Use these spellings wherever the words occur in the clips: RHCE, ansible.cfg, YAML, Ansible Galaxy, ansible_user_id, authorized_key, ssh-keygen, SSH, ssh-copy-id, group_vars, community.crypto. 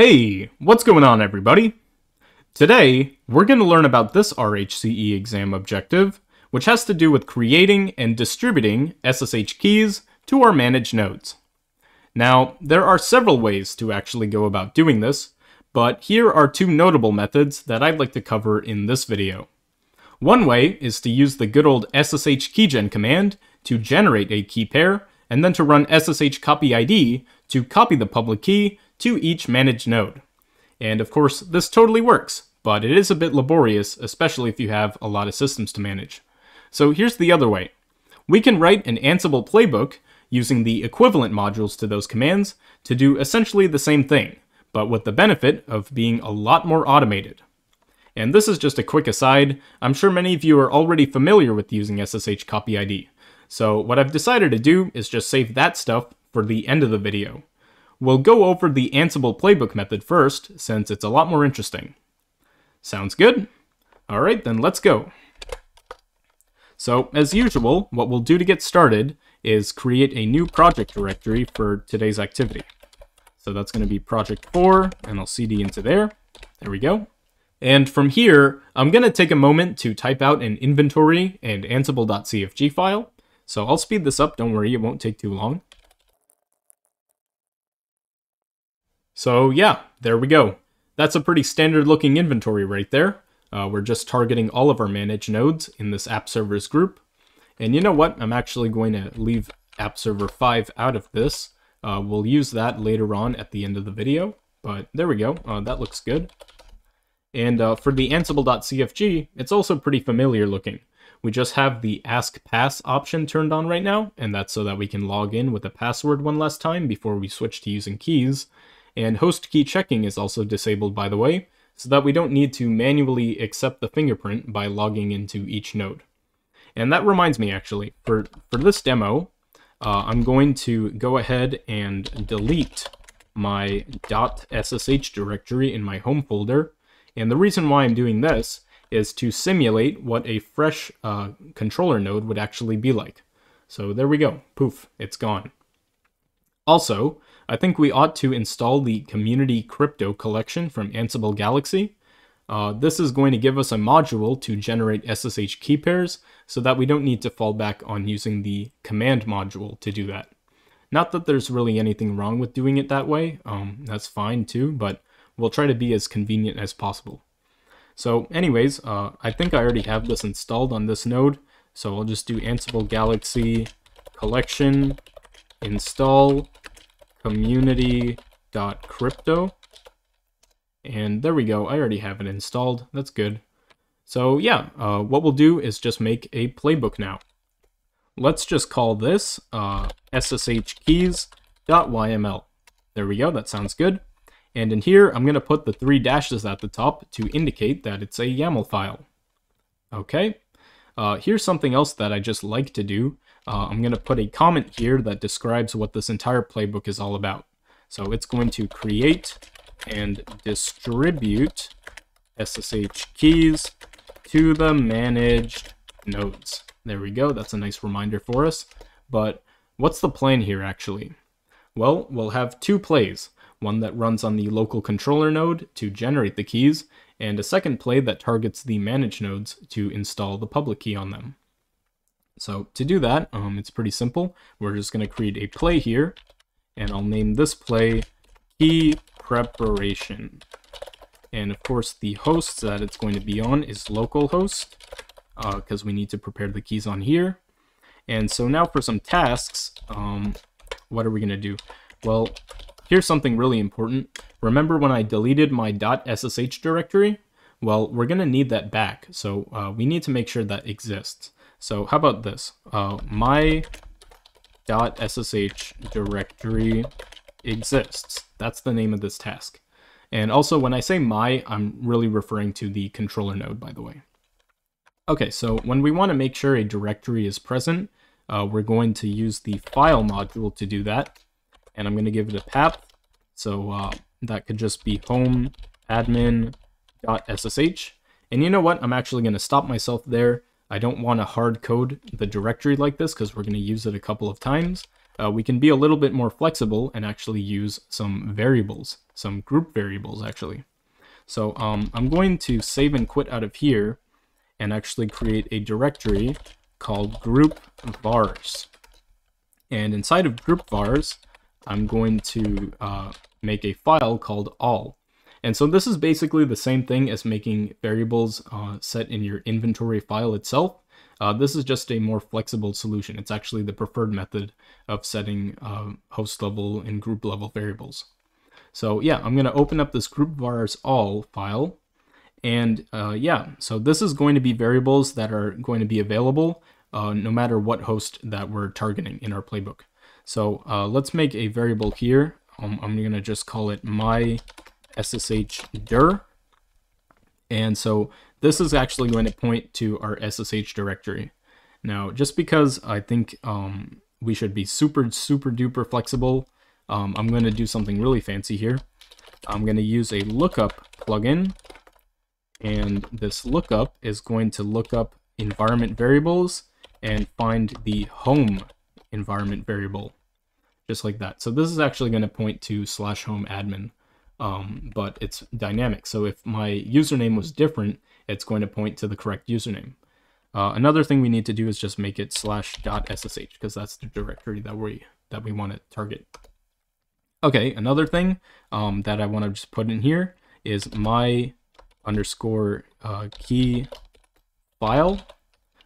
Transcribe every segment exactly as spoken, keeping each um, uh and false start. Hey, what's going on, everybody? Today, we're going to learn about this R H C E exam objective, which has to do with creating and distributing S S H keys to our managed nodes. Now, there are several ways to actually go about doing this, but here are two notable methods that I'd like to cover in this video. One way is to use the good old ssh-keygen command to generate a key pair, and then to run ssh-copy-id to copy the public key to each managed node. And of course, this totally works, but it is a bit laborious, especially if you have a lot of systems to manage. So here's the other way. We can write an Ansible playbook using the equivalent modules to those commands to do essentially the same thing, but with the benefit of being a lot more automated. And this is just a quick aside. I'm sure many of you are already familiar with using ssh-copy-id. So what I've decided to do is just save that stuff for the end of the video. We'll go over the Ansible playbook method first, since it's a lot more interesting. Sounds good? All right, then let's go. So as usual, what we'll do to get started is create a new project directory for today's activity. So that's going to be project four, and I'll cd into there. There we go. And from here, I'm going to take a moment to type out an inventory and ansible dot c f g file. So I'll speed this up, don't worry, it won't take too long. So yeah, there we go. That's a pretty standard looking inventory right there. Uh, we're just targeting all of our managed nodes in this app servers group. And you know what? I'm actually going to leave app server five out of this. Uh, we'll use that later on at the end of the video, but there we go. Uh, that looks good. And uh, for the ansible dot c f g, it's also pretty familiar looking. We just have the ask pass option turned on right now, and that's so that we can log in with a password one last time before we switch to using keys. And host key checking is also disabled, by the way, so that we don't need to manually accept the fingerprint by logging into each node. And that reminds me, actually, for, for this demo, uh, I'm going to go ahead and delete my .ssh directory in my home folder. And the reason why I'm doing this is to simulate what a fresh uh, controller node would actually be like. So there we go. Poof, it's gone. Also, I think we ought to install the community crypto collection from Ansible Galaxy. Uh, this is going to give us a module to generate S S H key pairs so that we don't need to fall back on using the command module to do that. Not that there's really anything wrong with doing it that way. Um, that's fine too, but we'll try to be as convenient as possible. So anyways, uh, I think I already have this installed on this node. So I'll just do Ansible Galaxy collection install community dot crypto. And there we go. I already have it installed. That's good. So yeah, uh, what we'll do is just make a playbook now. Let's just call this uh, s s h keys dot y m l. There we go. That sounds good. And in here, I'm going to put the three dashes at the top to indicate that it's a YAML file. Okay, uh, here's something else that I just like to do. Uh, I'm going to put a comment here that describes what this entire playbook is all about. So it's going to create and distribute S S H keys to the managed nodes. There we go. That's a nice reminder for us. But what's the plan here, actually? Well, we'll have two plays. One that runs on the local controller node to generate the keys, and a second play that targets the managed nodes to install the public key on them. So to do that, um, it's pretty simple. We're just going to create a play here, and I'll name this play key preparation. And of course, the host that it's going to be on is localhost, because uh, we need to prepare the keys on here. And so now for some tasks, um, what are we going to do? Well, here's something really important. Remember when I deleted my .ssh directory? Well, we're going to need that back, so uh, we need to make sure that exists. So how about this? Uh, my .ssh directory exists. That's the name of this task. And also, when I say my, I'm really referring to the controller node, by the way. Okay, so when we want to make sure a directory is present, uh, we're going to use the file module to do that. And I'm going to give it a path, so uh, that could just be home admin.ssh. And you know what? I'm actually going to stop myself there. I don't want to hard code the directory like this because we're going to use it a couple of times. uh, we can be a little bit more flexible and actually use some variables, some group variables actually. So um, I'm going to save and quit out of here and actually create a directory called group vars. And inside of group vars, I'm going to uh, make a file called all. And so this is basically the same thing as making variables uh, set in your inventory file itself. Uh, this is just a more flexible solution. It's actually the preferred method of setting uh, host level and group level variables. So yeah, I'm going to open up this group vars all file. And uh, yeah, so this is going to be variables that are going to be available uh, no matter what host that we're targeting in our playbook. So uh, let's make a variable here. Um, I'm going to just call it my S S H dir. And so this is actually going to point to our S S H directory. Now, just because I think um, we should be super, super duper flexible, um, I'm going to do something really fancy here. I'm going to use a lookup plugin. And this lookup is going to look up environment variables and find the home environment variable, just like that. So this is actually going to point to slash home admin. Um, but it's dynamic. So if my username was different, it's going to point to the correct username. Uh, another thing we need to do is just make it slash dot ssh because that's the directory that we that we want to target. Okay, another thing um, that I want to just put in here is my underscore uh, key file.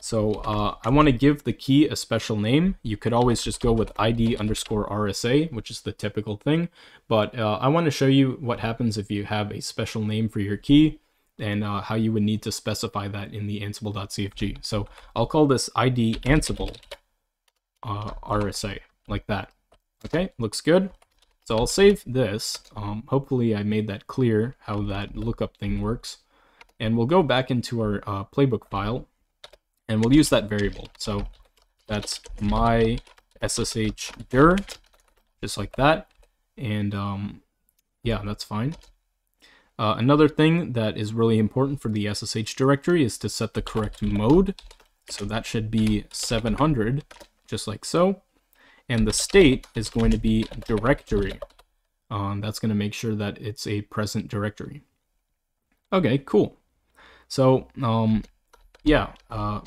So uh, I want to give the key a special name. You could always just go with id underscore R S A, which is the typical thing. But uh, I want to show you what happens if you have a special name for your key and uh, how you would need to specify that in the ansible dot C F G. So I'll call this id ansible uh, R S A, like that. Okay, looks good. So I'll save this. Um, hopefully I made that clear how that lookup thing works. And we'll go back into our uh, playbook file. And we'll use that variable. So that's my S S H dir, just like that. And um, yeah, that's fine. Uh, another thing that is really important for the S S H directory is to set the correct mode. So that should be seven hundred, just like so. And the state is going to be directory. Um, that's going to make sure that it's a present directory. Okay, cool. So um, yeah, uh,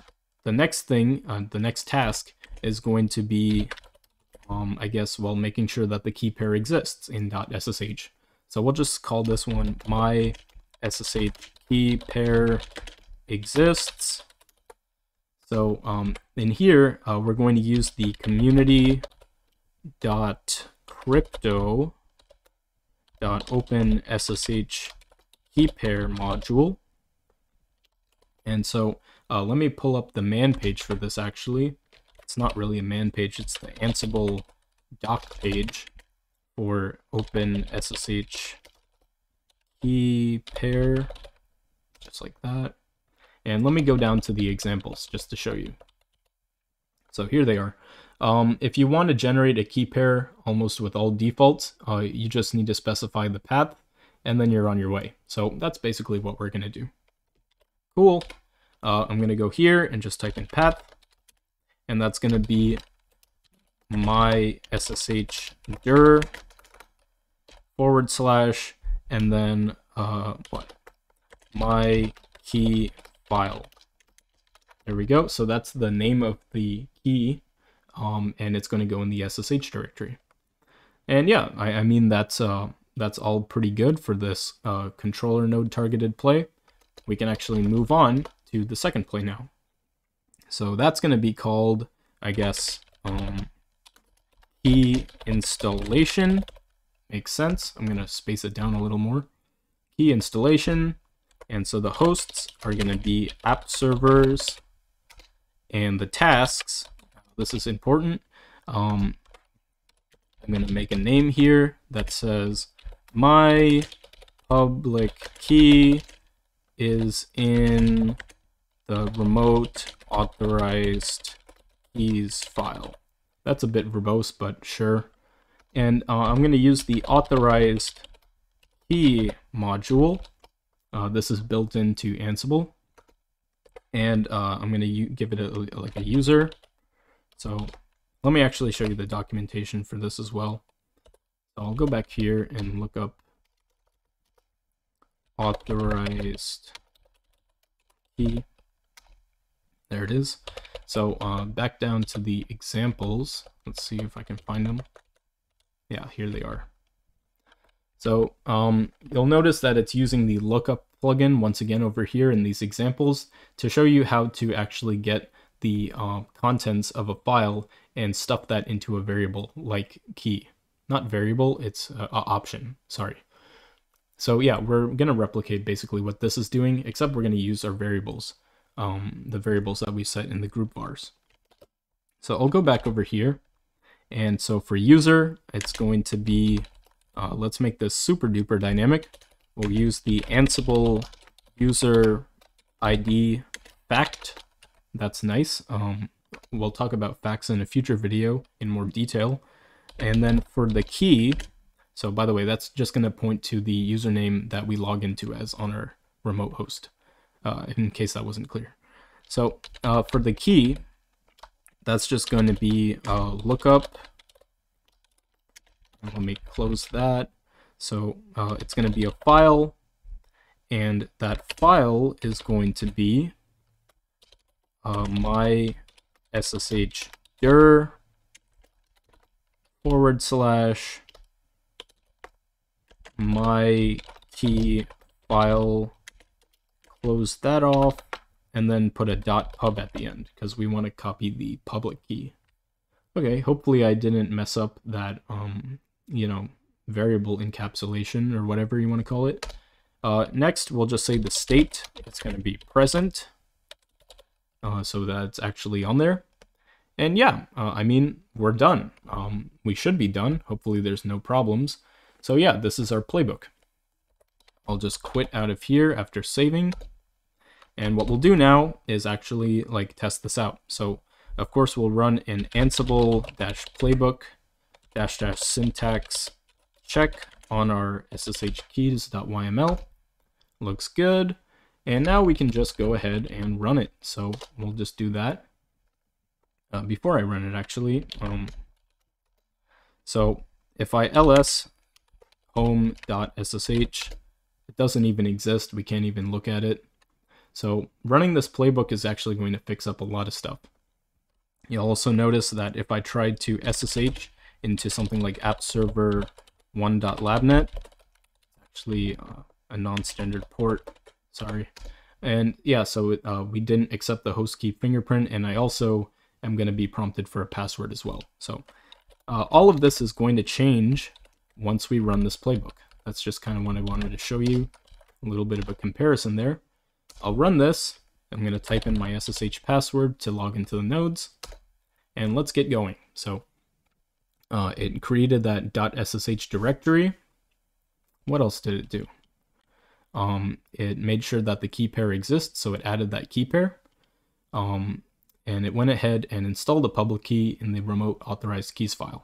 the next thing, uh, the next task is going to be, um, I guess, well, making sure that the key pair exists in .ssh. So we'll just call this one my S S H key pair exists. So um, in here, uh, we're going to use the community dot crypto dot open S S H key pair module. And so uh, let me pull up the man page for this actually. It's not really a man page, it's the Ansible doc page for open S S H key pair, just like that. And let me go down to the examples just to show you. So here they are. Um, if you want to generate a key pair almost with all defaults, uh, you just need to specify the path and then you're on your way. So that's basically what we're going to do. Cool. Uh, I'm going to go here and just type in path. And that's going to be my S S H dir forward slash and then uh, what? My key file. There we go. So that's the name of the key. Um, and it's going to go in the S S H directory. And yeah, I, I mean, that's, uh, that's all pretty good for this uh, controller node targeted play. We can actually move on to the second play now. So that's going to be called, I guess, um, key installation. Makes sense. I'm going to space it down a little more. Key installation. And so the hosts are going to be app servers. And the tasks, this is important. Um, I'm going to make a name here that says my public key is in the remote authorized keys file. That's a bit verbose, but sure. And uh, I'm going to use the authorized key module. Uh, this is built into Ansible. And uh, I'm going to give it a, like a user. So Let me actually show you the documentation for this as well. So I'll go back here and look up authorized key. There it is. So uh, back down to the examples. Let's see if I can find them. Yeah, here they are. So um, you'll notice that it's using the lookup plugin once again over here in these examples to show you how to actually get the uh, contents of a file and stuff that into a variable like key. Not variable, it's uh, option, sorry. So yeah, we're gonna replicate basically what this is doing, except we're gonna use our variables, um, the variables that we set in the group vars. So I'll go back over here. And so for user, it's going to be Uh, let's make this super duper dynamic. We'll use the Ansible user I D fact. That's nice. Um, we'll talk about facts in a future video in more detail. And then for the key, so by the way, that's just going to point to the username that we log into as on our remote host, uh, in case that wasn't clear. So uh, for the key, that's just going to be uh, lookup. Let me close that. So uh, it's going to be a file, and that file is going to be uh, my ssh dir forward slash my key file, close that off, and then put a dot pub at the end because we want to copy the public key. Okay, hopefully I didn't mess up that um, you know, variable encapsulation or whatever you want to call it. Uh, next, we'll just say the state. It's going to be present, uh, so that's actually on there. And yeah, uh, I mean, we're done. Um, we should be done. Hopefully there's no problems. So yeah, this is our playbook. I'll just quit out of here after saving. And what we'll do now is actually like test this out. So of course, we'll run an ansible-playbook dash dash syntax check on our ssh keys dot y m l. Looks good. And now we can just go ahead and run it. So we'll just do that uh, before I run it, actually. Um, so if I ls home.ssh, it doesn't even exist. We can't even look at it. So running this playbook is actually going to fix up a lot of stuff. You'll also notice that if I tried to S S H into something like app server one dot labnet, actually uh, a non-standard port, sorry. And yeah, so it, uh, we didn't accept the host key fingerprint, and I also am going to be prompted for a password as well. So uh, all of this is going to change once we run this playbook. That's just kind of what I wanted to show you, a little bit of a comparison there. I'll run this. I'm going to type in my S S H password to log into the nodes. And let's get going. So uh, it created that .ssh directory. What else did it do? Um, it made sure that the key pair exists, so it added that key pair. Um, and it went ahead and installed a public key in the remote authorized keys file.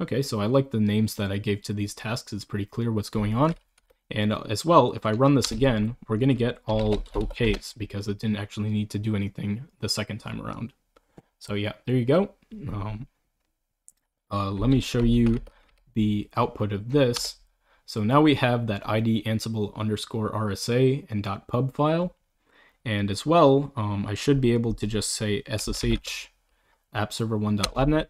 Okay, so I like the names that I gave to these tasks. It's pretty clear what's going on. And as well, if I run this again, we're going to get all OKs because it didn't actually need to do anything the second time around. So yeah, there you go. Um, uh, let me show you the output of this. So now we have that id ansible underscore rsa and .pub file. And as well, um, I should be able to just say ssh app server one dot labnet.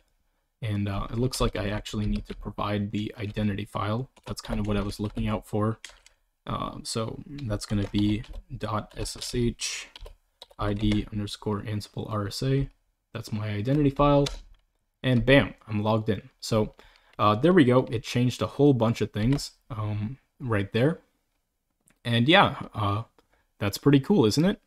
And uh, it looks like I actually need to provide the identity file. That's kind of what I was looking out for. Uh, so that's going to be .ssh id underscore ansible rsa. That's my identity file, and bam, I'm logged in. So uh, there we go. It changed a whole bunch of things um, right there. And yeah, uh, that's pretty cool, isn't it?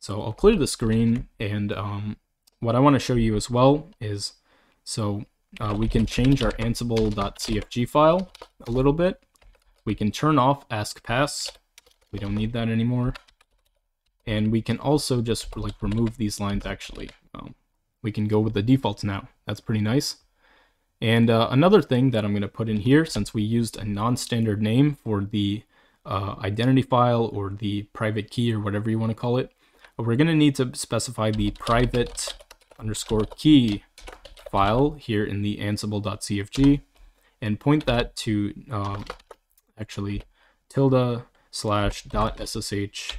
So I'll clear the screen, and um, what I want to show you as well is, so uh, we can change our ansible.cfg file a little bit. We can turn off ask pass. We don't need that anymore. And we can also just like remove these lines actually. Um, we can go with the defaults now. That's pretty nice. And uh, another thing that I'm going to put in here, since we used a non-standard name for the uh, identity file or the private key or whatever you want to call it, we're going to need to specify the private underscore key file here in the ansible.cfg and point that to um, actually tilde slash dot ssh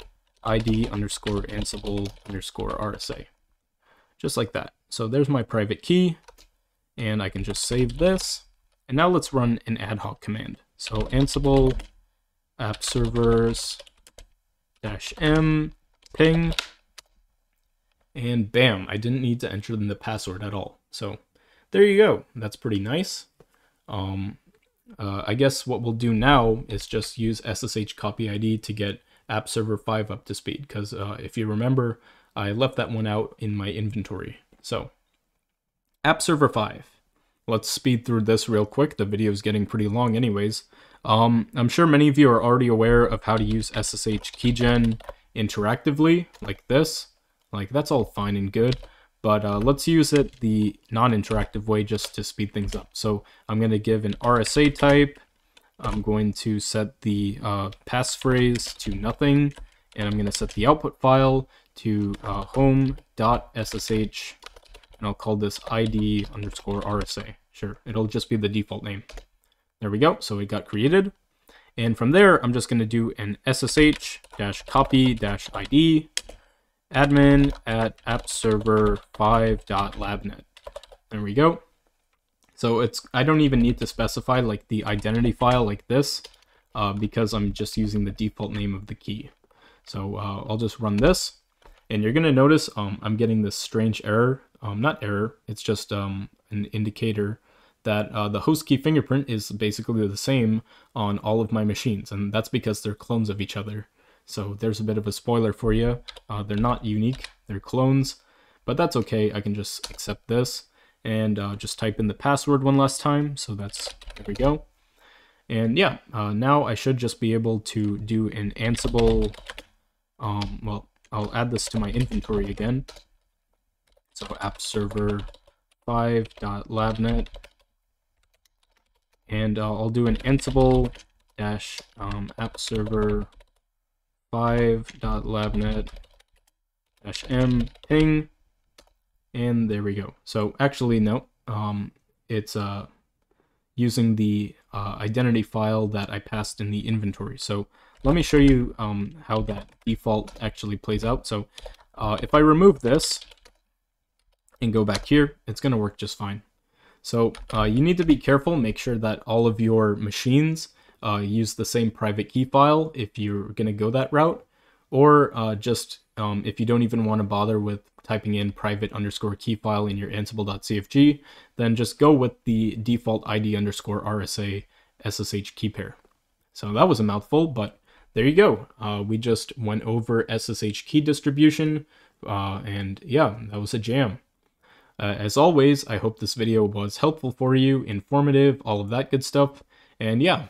id underscore ansible underscore rsa, just like that. So there's my private key, and I can just save this. And now let's run an ad hoc command. So ansible app servers dash m ping, and bam, I didn't need to enter in the password at all. So there you go. That's pretty nice. Um, uh, I guess what we'll do now is just use S S H copy I D to get app server five up to speed, because uh, if you remember, I left that one out in my inventory. So app server five. Let's speed through this real quick. The video is getting pretty long anyways. Um, I'm sure many of you are already aware of how to use S S H keygen interactively, like this. Like, that's all fine and good, but uh, let's use it the non-interactive way just to speed things up. So I'm going to give an R S A type. I'm going to set the uh, passphrase to nothing, and I'm going to set the output file to uh, home.ssh, and I'll call this id underscore R S A. Sure, it'll just be the default name. There we go. So it got created. And from there, I'm just going to do an S S H copy I D admin at app server five dot labnet. There we go. So it's, I don't even need to specify like the identity file like this, uh, because I'm just using the default name of the key. So uh, I'll just run this, and you're going to notice um, I'm getting this strange error. Um, not error, it's just um, an indicator that uh, the host key fingerprint is basically the same on all of my machines, and that's because they're clones of each other. So there's a bit of a spoiler for you. Uh, they're not unique, they're clones, but that's okay. I can just accept this and uh, just type in the password one last time. So that's, there we go. And yeah, uh, now I should just be able to do an Ansible, um, well, I'll add this to my inventory again. So app server five dot labnet, and uh, I'll do an Ansible dash um, app server five dot labnet dash m ping, and there we go. So actually no, um, it's uh, using the uh, identity file that I passed in the inventory. So let me show you um, how that default actually plays out. So uh, if I remove this and go back here, it's going to work just fine. So uh, you need to be careful, make sure that all of your machines Uh, use the same private key file if you're going to go that route, or uh, just um, if you don't even want to bother with typing in private underscore key file in your ansible.cfg, then just go with the default id underscore rsa ssh key pair. So that was a mouthful, but there you go. Uh, we just went over ssh key distribution, uh, and yeah, that was a jam. Uh, as always, I hope this video was helpful for you, informative, all of that good stuff, and yeah.